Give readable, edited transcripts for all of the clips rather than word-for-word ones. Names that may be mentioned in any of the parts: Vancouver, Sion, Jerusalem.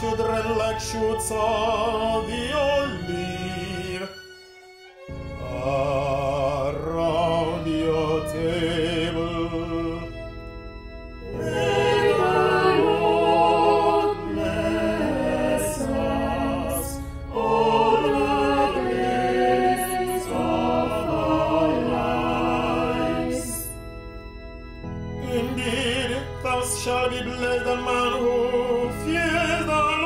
Children like shoots of the olive around your table. May the Lord bless us all the days of our lives. Indeed, thou shalt be blessed, the man who fears the Lord.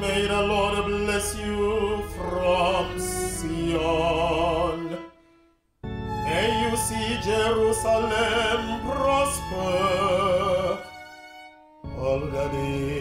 May the Lord bless you from Sion. May you see Jerusalem prosper all the days.